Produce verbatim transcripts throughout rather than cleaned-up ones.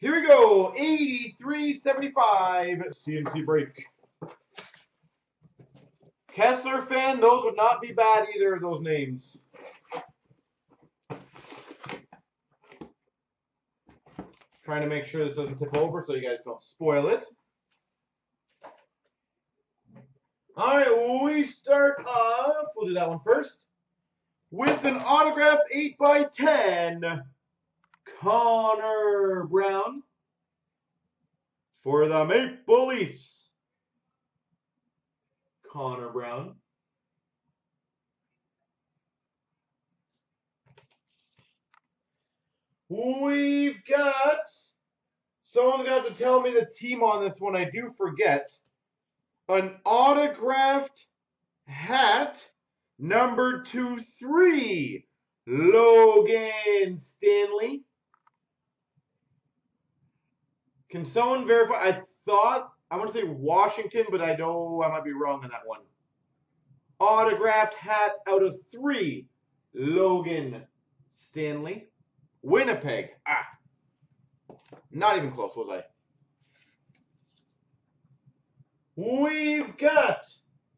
Here we go, eighty-three seventy-five C and C break. Kessler fan, those would not be bad either of those names. Trying to make sure this doesn't tip over so you guys don't spoil it. All right, we start off, we'll do that one first, with an autograph eight by ten, Connor Brown for the Maple Leafs. Connor Brown. We've got, someone's going to have to tell me the team on this one. I do forget. An autographed hat, number two three, Logan Stanley. Can someone verify? I thought, I want to say Washington, but I know I might be wrong on that one. Autographed hat out of three, Logan Stanley. Winnipeg. Ah. Not even close, was I? We've got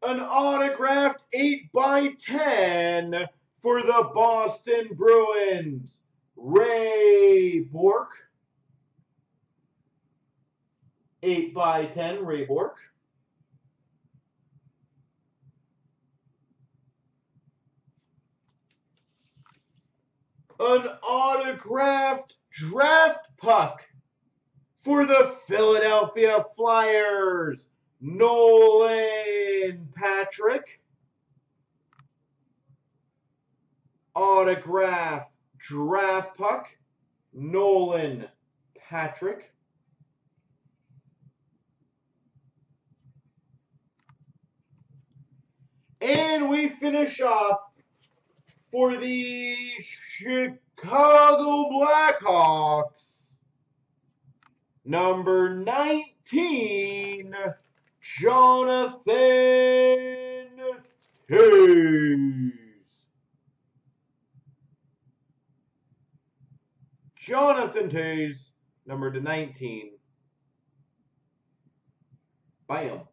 an autographed eight by ten for the Boston Bruins, Ray Bourque. eight by ten, Ray Bourque. An autographed draft puck for the Philadelphia Flyers, Nolan Patrick. Autographed draft puck, Nolan Patrick. And we finish off for the Chicago Blackhawks, number nineteen, Jonathan Toews. Jonathan Toews, number nineteen. Bam.